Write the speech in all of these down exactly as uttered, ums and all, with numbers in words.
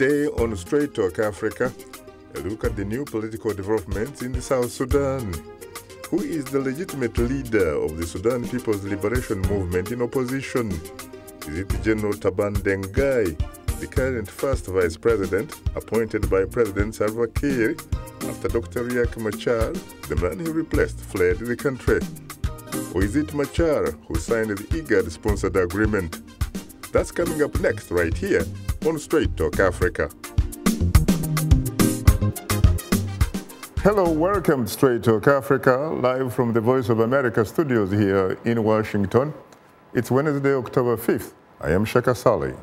Today on Straight Talk Africa, a look at the new political developments in the South Sudan. Who is the legitimate leader of the Sudan People's Liberation Movement in opposition? Is it General Taban Dengai, the current first vice president, appointed by President Salva Kiir after Doctor Riek Machar, the man he replaced, fled the country? Or is it Machar who signed the IGAD-sponsored agreement? That's coming up next right here on Straight Talk Africa. Hello, welcome to Straight Talk Africa, live from the Voice of America studios here in Washington. It's Wednesday, October fifth. I am Shaka Ssali.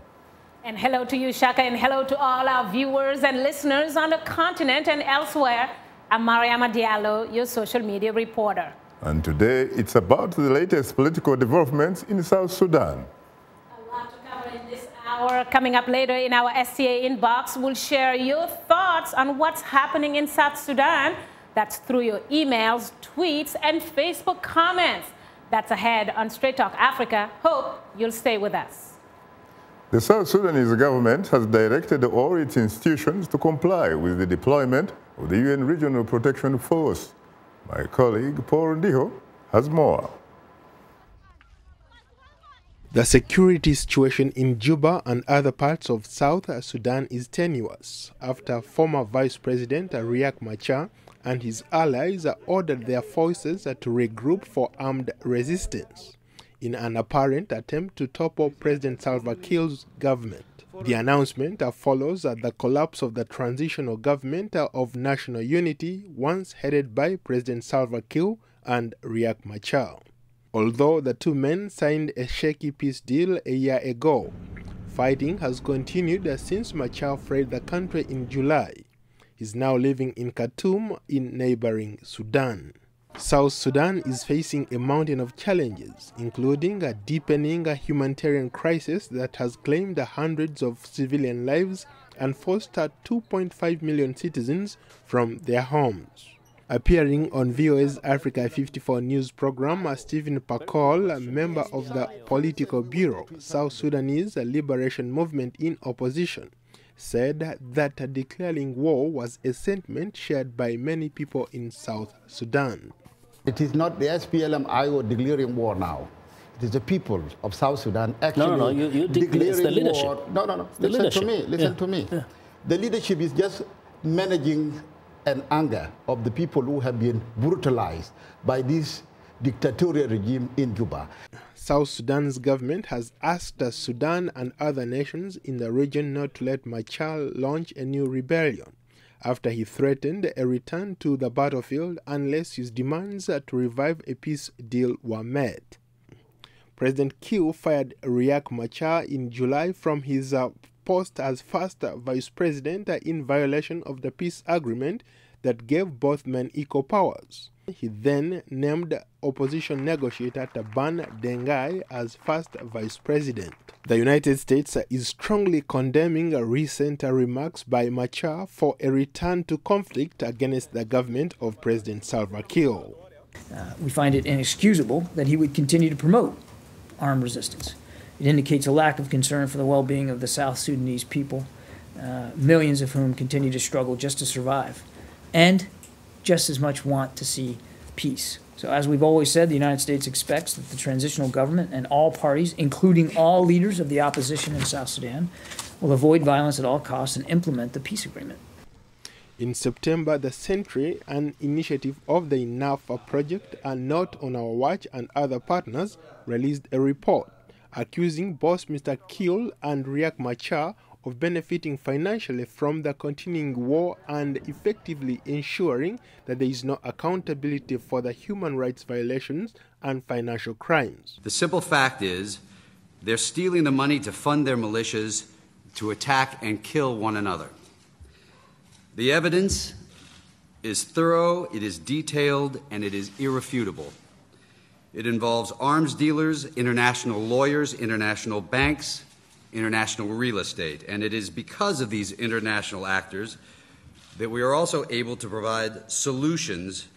And hello to you, Shaka, and hello to all our viewers and listeners on the continent and elsewhere. I'm Mariama Diallo, your social media reporter. And today, it's about the latest political developments in South Sudan. A lot to cover in this hour. Coming up later in our S T A inbox, we'll share your thoughts on what's happening in South Sudan. That's through your emails, tweets, and Facebook comments. That's ahead on Straight Talk Africa. Hope you'll stay with us. The South Sudanese government has directed all its institutions to comply with the deployment of the U N Regional Protection Force. My colleague, Paul Ndiho, has more. The security situation in Juba and other parts of South Sudan is tenuous after former Vice President Riek Machar and his allies ordered their forces to regroup for armed resistance in an apparent attempt to topple President Salva Kiir's government. The announcement follows the collapse of the transitional government of national unity once headed by President Salva Kiir and Riek Machar. Although the two men signed a shaky peace deal a year ago, fighting has continued since Machar fled the country in July. He's now living in Khartoum in neighboring Sudan. South Sudan is facing a mountain of challenges, including a deepening humanitarian crisis that has claimed hundreds of civilian lives and forced two point five million citizens from their homes. Appearing on V O A's Africa fifty-four news program, Stephen Pakol, a member of the Political Bureau, South Sudanese Liberation Movement in Opposition, said that declaring war was a sentiment shared by many people in South Sudan. It is not the S P L M I O declaring war now. It is the people of South Sudan actually no, no, no. You, you declaring it's the leadership. War. No, no, no. Listen leadership. to me. Listen yeah. to me. Yeah. The leadership is just managing an anger of the people who have been brutalized by this dictatorial regime in Juba. South Sudan's government has asked Sudan and other nations in the region not to let Machar launch a new rebellion after he threatened a return to the battlefield unless his demands to revive a peace deal were met. President Kiir fired Riek Machar in July from his uh, post as first vice president in violation of the peace agreement that gave both men equal powers. He then named opposition negotiator Taban Dengai as first vice president. The United States is strongly condemning recent remarks by Machar for a return to conflict against the government of President Salva Kiir. Uh, we find it inexcusable that he would continue to promote armed resistance. It indicates a lack of concern for the well-being of the South Sudanese people, uh, millions of whom continue to struggle just to survive, and just as much want to see peace. So as we've always said, the United States expects that the transitional government and all parties, including all leaders of the opposition in South Sudan, will avoid violence at all costs and implement the peace agreement. In September, the Centre, an initiative of the NAFA project and Not On Our Watch and other partners, released a report accusing both Mister Kiir and Riek Machar of benefiting financially from the continuing war and effectively ensuring that there is no accountability for the human rights violations and financial crimes. The simple fact is they're stealing the money to fund their militias to attack and kill one another. The evidence is thorough, it is detailed, and it is irrefutable. It involves arms dealers, international lawyers, international banks, international real estate, and it is because of these international actors that we are also able to provide solutions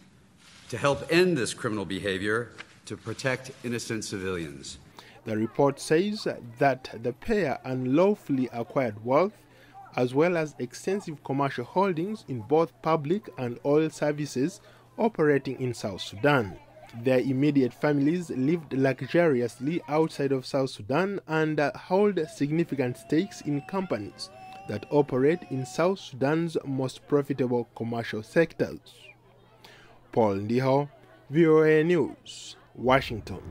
to help end this criminal behavior to protect innocent civilians. The report says that the pair unlawfully acquired wealth, as well as extensive commercial holdings in both public and oil services operating in South Sudan. Their immediate families lived luxuriously outside of South Sudan and hold significant stakes in companies that operate in South Sudan's most profitable commercial sectors. Paul Ndiho, V O A News, Washington.